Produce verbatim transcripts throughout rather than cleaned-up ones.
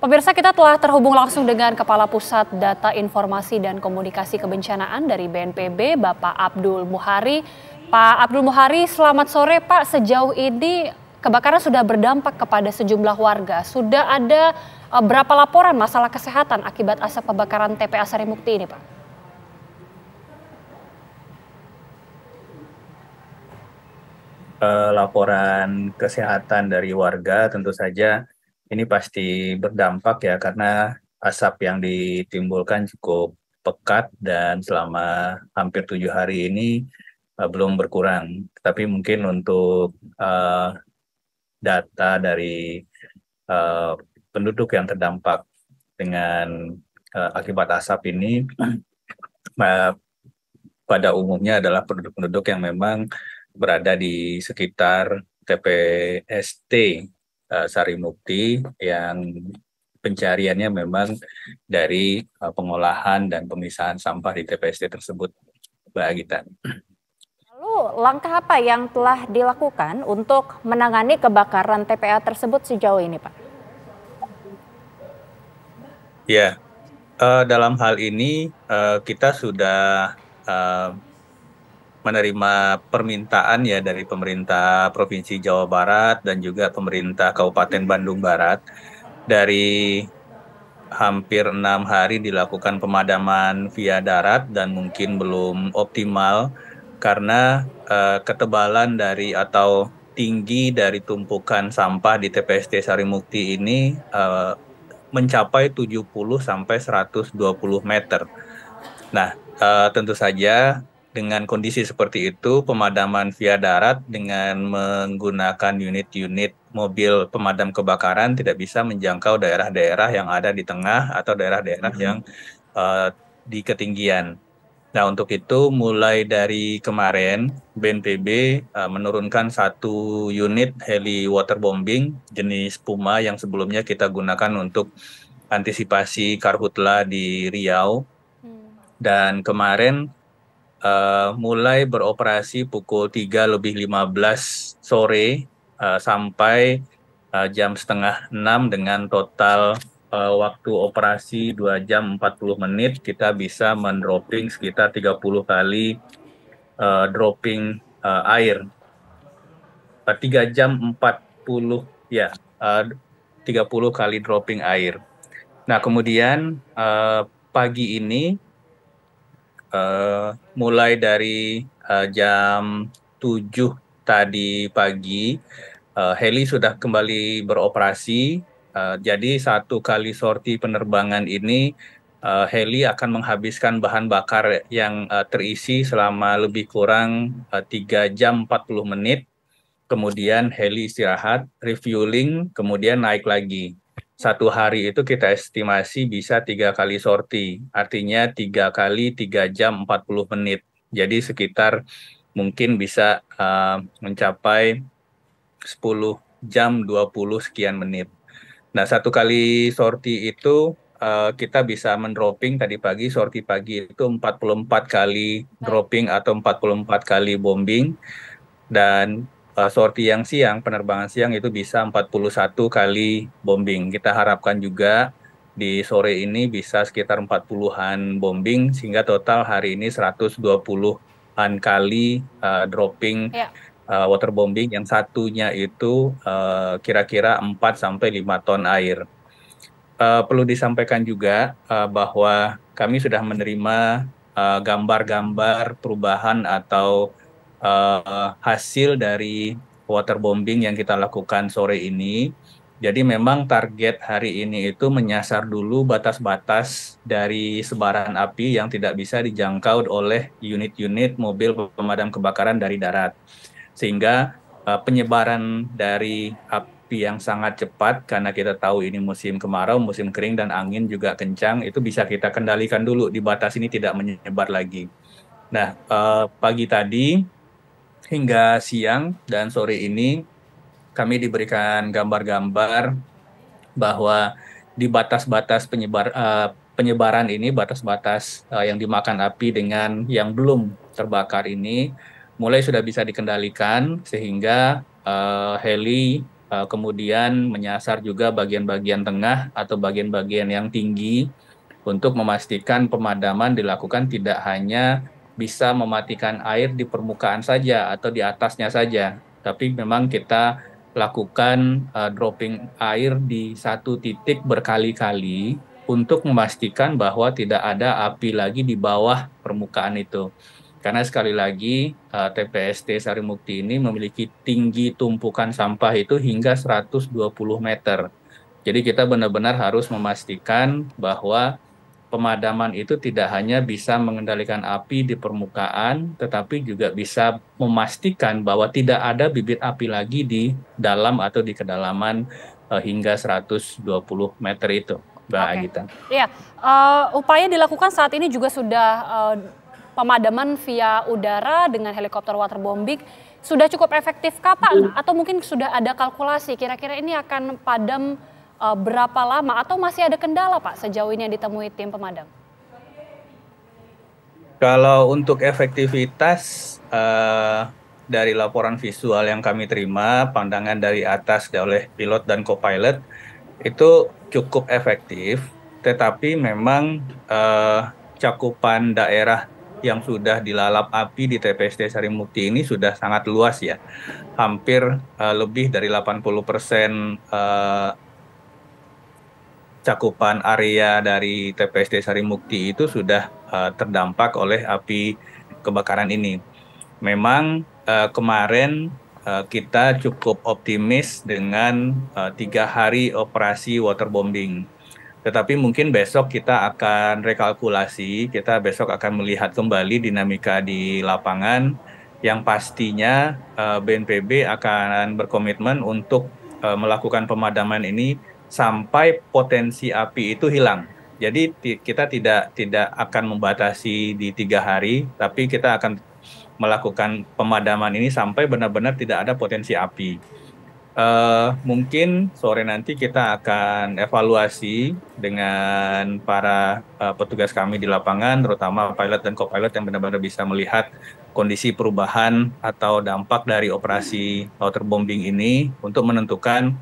Pemirsa, kita telah terhubung langsung dengan Kepala Pusat Data Informasi dan Komunikasi Kebencanaan dari B N P B, Bapak Abdul Muhari. Pak Abdul Muhari, selamat sore Pak. Sejauh ini kebakaran sudah berdampak kepada sejumlah warga. Sudah ada berapa laporan masalah kesehatan akibat asap kebakaran T P A Sarimukti ini Pak? Uh, laporan kesehatan dari warga tentu saja ini pasti berdampak ya, karena asap yang ditimbulkan cukup pekat dan selama hampir tujuh hari ini uh, belum berkurang. Tapi mungkin untuk uh, data dari uh, penduduk yang terdampak dengan uh, akibat asap ini uh, pada umumnya adalah penduduk-penduduk yang memang berada di sekitar T P S T Sarimukti yang pencariannya memang dari pengolahan dan pemisahan sampah di T P S T tersebut, Mbak Agita. Lalu langkah apa yang telah dilakukan untuk menangani kebakaran T P A tersebut sejauh ini, Pak? Ya, uh, dalam hal ini uh, kita sudah uh, menerima permintaan ya dari pemerintah Provinsi Jawa Barat dan juga pemerintah Kabupaten Bandung Barat. Dari hampir enam hari dilakukan pemadaman via darat dan mungkin belum optimal karena eh, ketebalan dari atau tinggi dari tumpukan sampah di T P S T Sarimukti ini eh, mencapai tujuh puluh sampai seratus dua puluh meter. Nah, eh, tentu saja dengan kondisi seperti itu, pemadaman via darat dengan menggunakan unit-unit mobil pemadam kebakaran tidak bisa menjangkau daerah-daerah yang ada di tengah atau daerah-daerah yang uh, di ketinggian. Nah, untuk itu mulai dari kemarin B N P B uh, menurunkan satu unit heli waterbombing jenis Puma yang sebelumnya kita gunakan untuk antisipasi karhutla di Riau. Dan kemarin Uh, mulai beroperasi pukul tiga lebih lima belas sore uh, sampai uh, jam setengah enam dengan total uh, waktu operasi dua jam empat puluh menit. Kita bisa mendropping sekitar tiga puluh kali uh, dropping uh, air. Uh, tiga jam empat puluh ya uh, tiga puluh kali dropping air. Nah, kemudian uh, pagi ini Uh, mulai dari uh, jam tujuh tadi pagi, uh, heli sudah kembali beroperasi. Uh, jadi satu kali sorti penerbangan ini, uh, heli akan menghabiskan bahan bakar yang uh, terisi selama lebih kurang uh, tiga jam empat puluh menit. Kemudian heli istirahat, refueling, kemudian naik lagi. Satu hari itu kita estimasi bisa tiga kali sorti, artinya tiga kali tiga jam empat puluh menit. Jadi sekitar mungkin bisa uh, mencapai sepuluh jam dua puluh sekian menit. Nah, satu kali sorti itu uh, kita bisa mendropping tadi pagi, sorti pagi itu empat puluh empat kali dropping atau empat puluh empat kali bombing. Dan Uh, sorti yang siang, penerbangan siang itu bisa empat puluh satu kali bombing. Kita harapkan juga di sore ini bisa sekitar empat puluhan bombing, sehingga total hari ini seratus dua puluhan kali uh, dropping ya. uh, waterbombing yang satunya itu kira-kira uh, empat sampai lima ton air. Uh, perlu disampaikan juga uh, bahwa kami sudah menerima gambar-gambar uh, perubahan atau Uh, hasil dari waterbombing yang kita lakukan sore ini. Jadi memang target hari ini itu menyasar dulu batas-batas dari sebaran api yang tidak bisa dijangkau oleh unit-unit mobil pemadam kebakaran dari darat. Sehingga uh, penyebaran dari api yang sangat cepat, karena kita tahu ini musim kemarau, musim kering, dan angin juga kencang, itu bisa kita kendalikan dulu di batas ini tidak menyebar lagi. Nah, uh, pagi tadi hingga siang dan sore ini kami diberikan gambar-gambar bahwa di batas-batas penyebar, uh, penyebaran ini, batas-batas uh, yang dimakan api dengan yang belum terbakar ini mulai sudah bisa dikendalikan, sehingga uh, heli Uh, kemudian menyasar juga bagian-bagian tengah atau bagian-bagian yang tinggi untuk memastikan pemadaman dilakukan tidak hanya bisa mematikan air di permukaan saja atau di atasnya saja, tapi memang kita lakukan uh, dropping air di satu titik berkali-kali untuk memastikan bahwa tidak ada api lagi di bawah permukaan itu. Karena sekali lagi T P S T Sarimukti ini memiliki tinggi tumpukan sampah itu hingga seratus dua puluh meter. Jadi kita benar-benar harus memastikan bahwa pemadaman itu tidak hanya bisa mengendalikan api di permukaan, tetapi juga bisa memastikan bahwa tidak ada bibit api lagi di dalam atau di kedalaman hingga seratus dua puluh meter itu, Mbak Agita. Iya, uh, upaya dilakukan saat ini juga sudah... Uh... pemadaman via udara dengan helikopter waterbombing sudah cukup efektifkah, Pak? Atau mungkin sudah ada kalkulasi kira-kira ini akan padam e, berapa lama? Atau masih ada kendala, Pak, sejauh ini yang ditemui tim pemadam? Kalau untuk efektivitas e, dari laporan visual yang kami terima, pandangan dari atas oleh pilot dan co-pilot itu cukup efektif, tetapi memang e, cakupan daerah yang sudah dilalap api di T P S T Sarimukti ini sudah sangat luas ya. Hampir uh, lebih dari delapan puluh persen uh, cakupan area dari T P S T Sarimukti itu sudah uh, terdampak oleh api kebakaran ini. Memang uh, kemarin uh, kita cukup optimis dengan uh, tiga hari operasi waterbombing. Tetapi mungkin besok kita akan rekalkulasi, kita besok akan melihat kembali dinamika di lapangan yang pastinya B N P B akan berkomitmen untuk melakukan pemadaman ini sampai potensi api itu hilang. Jadi kita tidak tidak akan membatasi di tiga hari, tapi kita akan melakukan pemadaman ini sampai benar-benar tidak ada potensi api. Uh, mungkin sore nanti kita akan evaluasi dengan para uh, petugas kami di lapangan, terutama pilot dan co-pilot yang benar-benar bisa melihat kondisi perubahan atau dampak dari operasi waterbombing ini untuk menentukan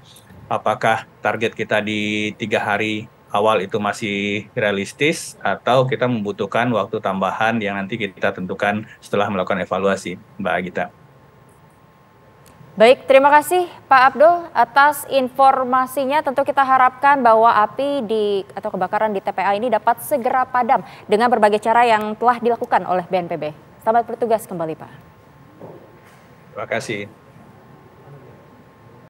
apakah target kita di tiga hari awal itu masih realistis atau kita membutuhkan waktu tambahan yang nanti kita tentukan setelah melakukan evaluasi, Mbak Agita. Baik, terima kasih Pak Abdul atas informasinya. Tentu kita harapkan bahwa api di atau kebakaran di T P A ini dapat segera padam dengan berbagai cara yang telah dilakukan oleh B N P B. Selamat bertugas kembali, Pak. Terima kasih.